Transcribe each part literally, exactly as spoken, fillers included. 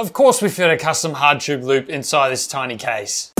Of course we fit a custom hard tube loop inside this tiny case.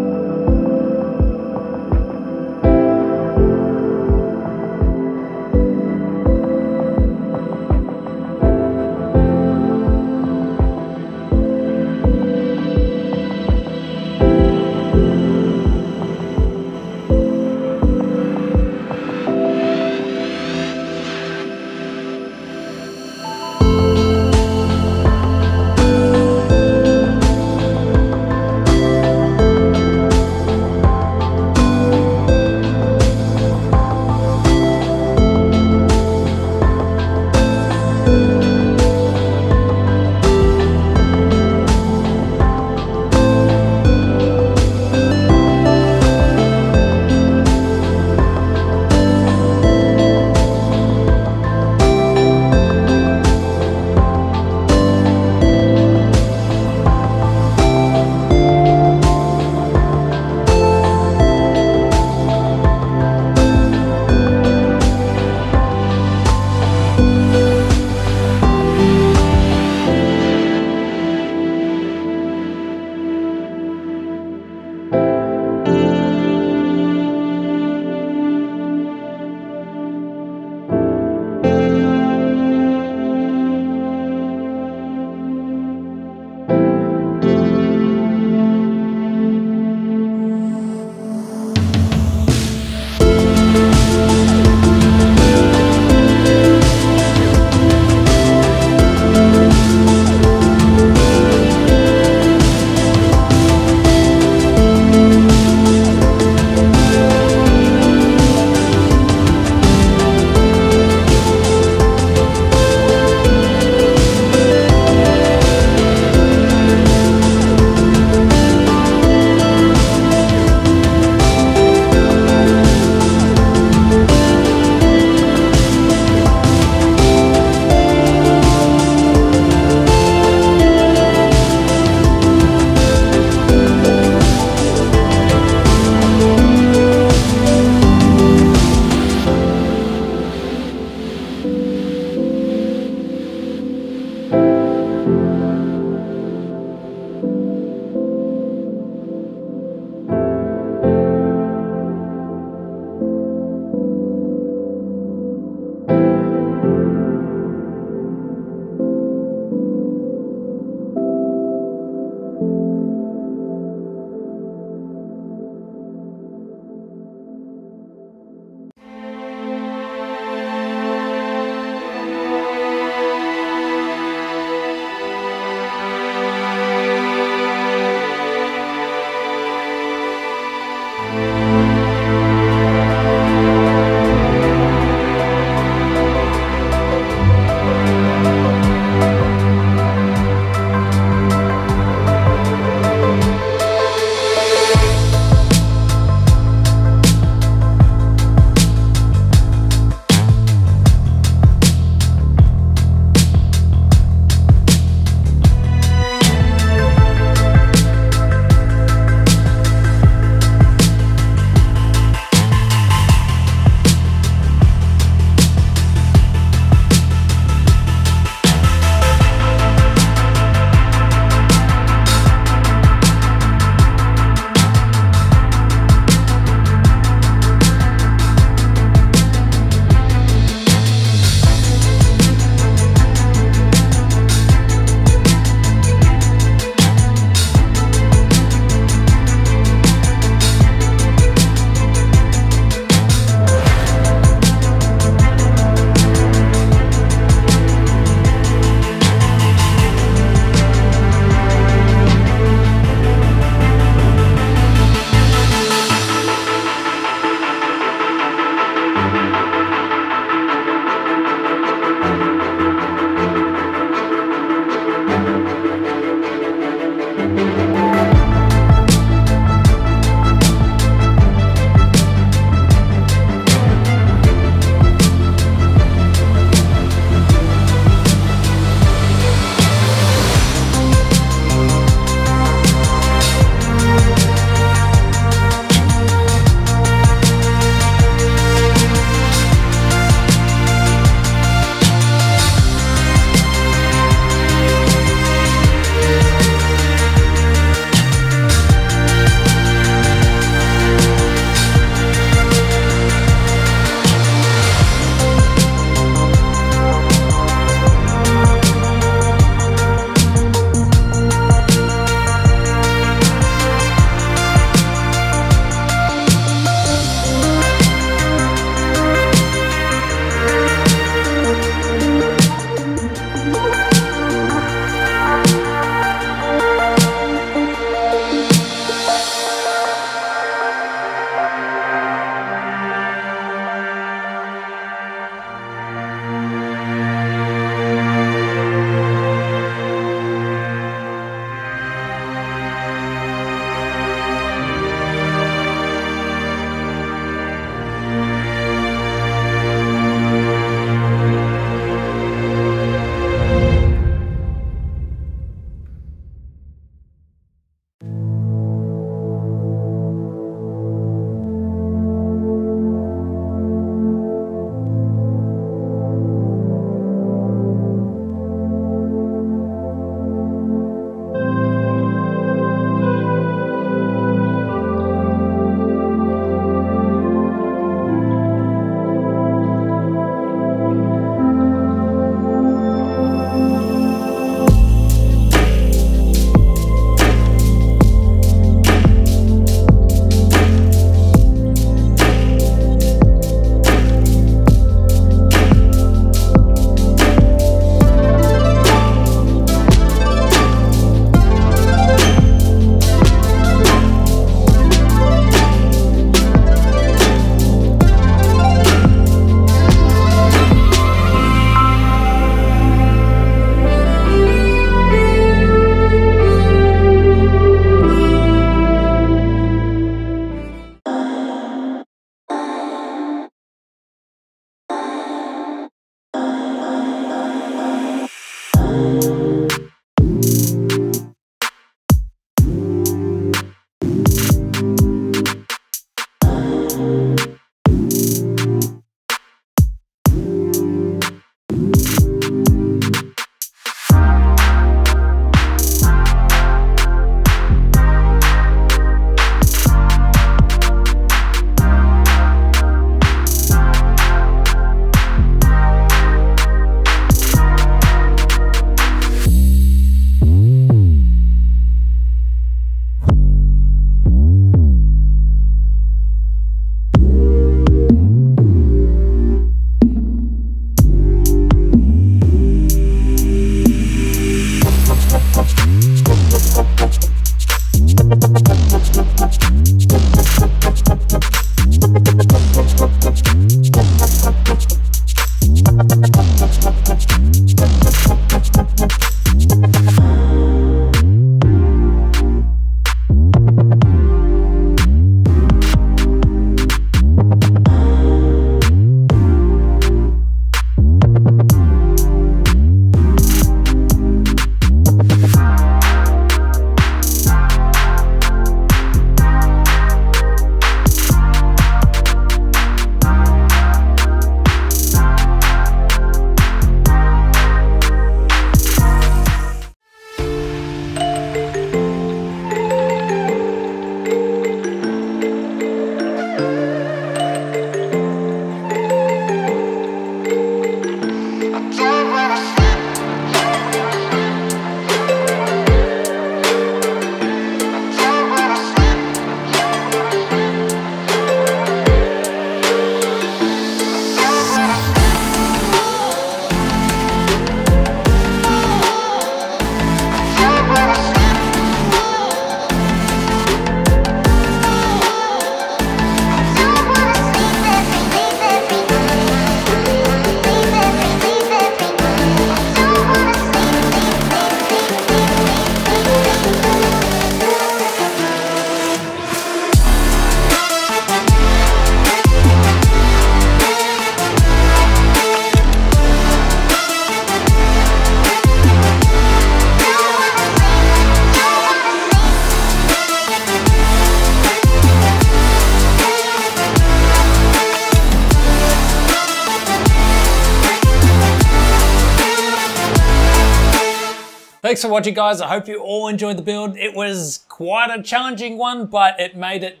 Thanks for watching, guys. I hope you all enjoyed the build. It was quite a challenging one, but it made it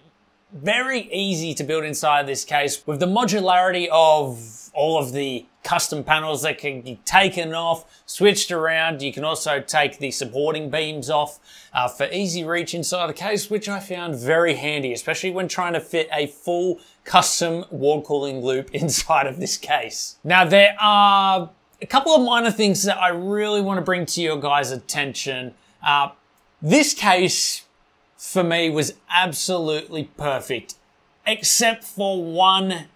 very easy to build inside this case with the modularity of all of the custom panels that can be taken off, switched around. You can also take the supporting beams off uh, for easy reach inside the case, which I found very handy, especially when trying to fit a full custom wall cooling loop inside of this case. Now, there are a couple of minor things that I really want to bring to your guys' attention. Uh, this case for me was absolutely perfect, except for one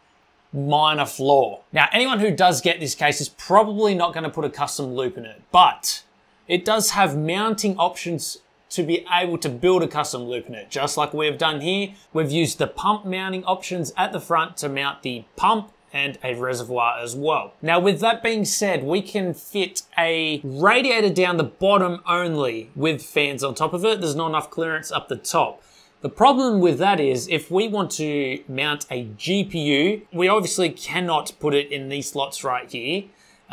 minor flaw. Now, anyone who does get this case is probably not going to put a custom loop in it, but it does have mounting options to be able to build a custom loop in it, just like we've done here. We've used the pump mounting options at the front to mount the pump and a reservoir as well. Now, with that being said, we can fit a radiator down the bottom only with fans on top of it. There's not enough clearance up the top. The problem with that is if we want to mount a G P U, we obviously cannot put it in these slots right here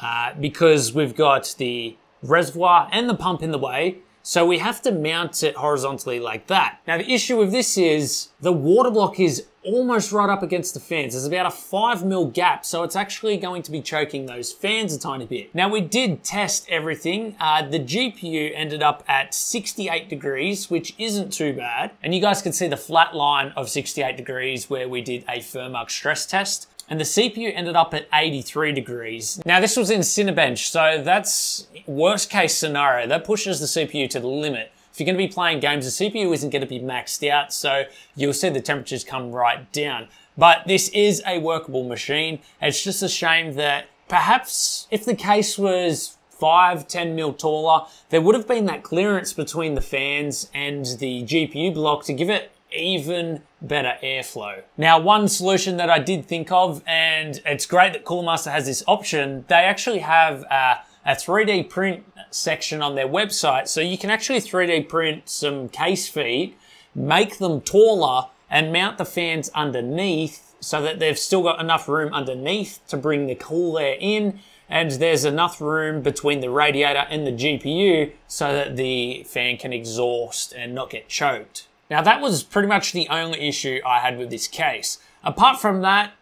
uh, because we've got the reservoir and the pump in the way. So we have to mount it horizontally like that. Now, the issue with this is the water block is almost right up against the fans. There's about a five mil gap, so it's actually going to be choking those fans a tiny bit. Now, we did test everything. Uh, the G P U ended up at sixty-eight degrees, which isn't too bad. And you guys can see the flat line of sixty-eight degrees where we did a Furmark stress test. And the C P U ended up at eighty-three degrees. Now, this was in Cinebench, so that's worst case scenario. That pushes the C P U to the limit. If you're going to be playing games, the C P U isn't going to be maxed out, so you'll see the temperatures come right down. But this is a workable machine. It's just a shame that perhaps if the case was five, ten mil taller, there would have been that clearance between the fans and the G P U block to give it even better airflow. Now, one solution that I did think of, and it's great that Cooler Master has this option, they actually have a, a three D print section on their website. So you can actually three D print some case feet, make them taller, and mount the fans underneath so that they've still got enough room underneath to bring the cool air in, and there's enough room between the radiator and the G P U so that the fan can exhaust and not get choked. Now that was pretty much the only issue I had with this case. Apart from that,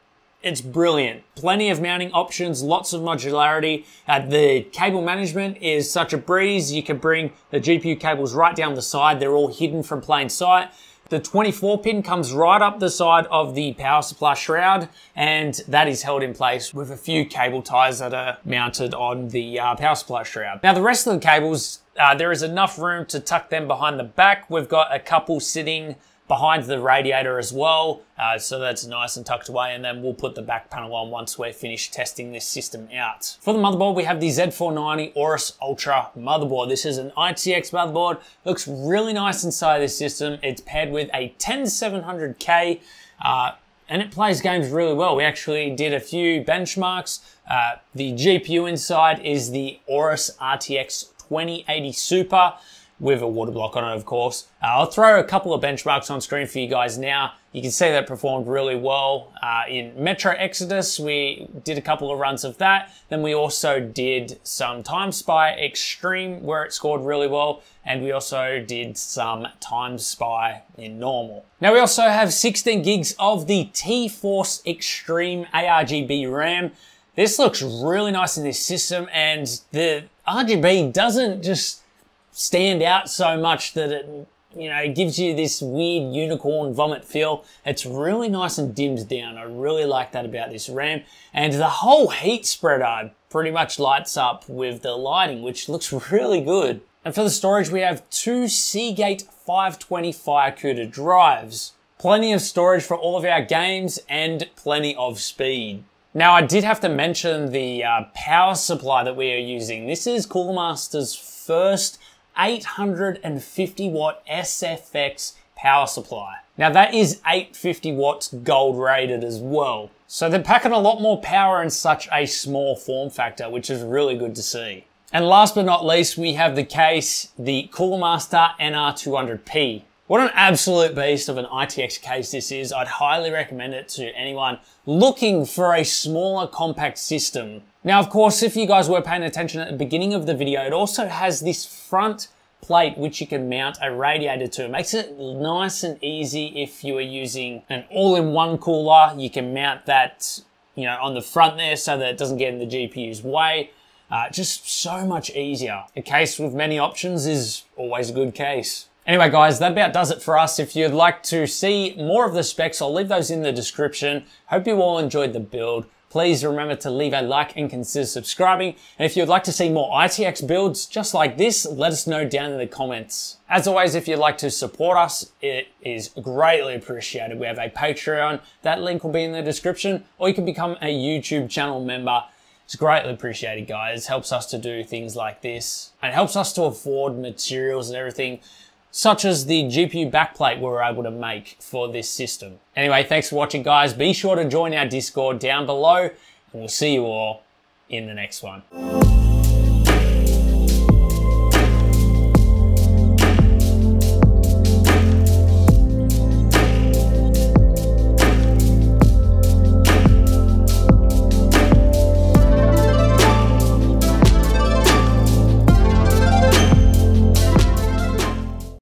it's brilliant. Plenty of mounting options, lots of modularity. Uh, the cable management is such a breeze. You can bring the G P U cables right down the side. They're all hidden from plain sight. The twenty-four pin comes right up the side of the power supply shroud, and that is held in place with a few cable ties that are mounted on the uh, power supply shroud. Now the rest of the cables, uh, there is enough room to tuck them behind the back. We've got a couple sitting behind the radiator as well, uh, so that's nice and tucked away, and then we'll put the back panel on once we're finished testing this system out. For the motherboard, we have the Z four ninety Aorus Ultra motherboard. This is an R T X motherboard, looks really nice inside this system. It's paired with a one oh seven hundred K, uh, and it plays games really well. We actually did a few benchmarks. Uh, the G P U inside is the Aorus R T X twenty eighty Super, with a water block on it, of course. Uh, I'll throw a couple of benchmarks on screen for you guys now. You can see that performed really well. Uh, in Metro Exodus, we did a couple of runs of that. Then we also did some Time Spy Extreme, where it scored really well. And we also did some Time Spy in normal. Now we also have sixteen gigs of the T-Force Extreme A R G B RAM. This looks really nice in this system, and the R G B doesn't just stand out so much that it, you know, gives you this weird unicorn vomit feel. It's really nice and dims down. I really like that about this RAM. And the whole heat spreader pretty much lights up with the lighting, which looks really good. And for the storage, we have two Seagate five twenty FireCuda drives. Plenty of storage for all of our games and plenty of speed. Now I did have to mention the uh, power supply that we are using. This is Cooler Master's first eight hundred fifty watt S F X power supply. Now that is eight hundred fifty watts gold rated as well. So they're packing a lot more power in such a small form factor, which is really good to see. And last but not least, we have the case, the Cooler Master N R two hundred P. What an absolute beast of an R T X case this is. I'd highly recommend it to anyone looking for a smaller compact system. Now, of course, if you guys were paying attention at the beginning of the video, it also has this front plate which you can mount a radiator to. It makes it nice and easy if you are using an all-in-one cooler. You can mount that, you know, on the front there so that it doesn't get in the G P U's way. Uh, just so much easier. A case with many options is always a good case. Anyway guys, that about does it for us. If you'd like to see more of the specs, I'll leave those in the description. Hope you all enjoyed the build. Please remember to leave a like and consider subscribing. And if you'd like to see more R T X builds just like this, let us know down in the comments. As always, if you'd like to support us, it is greatly appreciated. We have a Patreon. That link will be in the description, or you can become a YouTube channel member. It's greatly appreciated, guys. Helps us to do things like this, and helps us to afford materials and everything, such as the G P U backplate we were able to make for this system. Anyway, thanks for watching, guys. Be sure to join our Discord down below, and we'll see you all in the next one.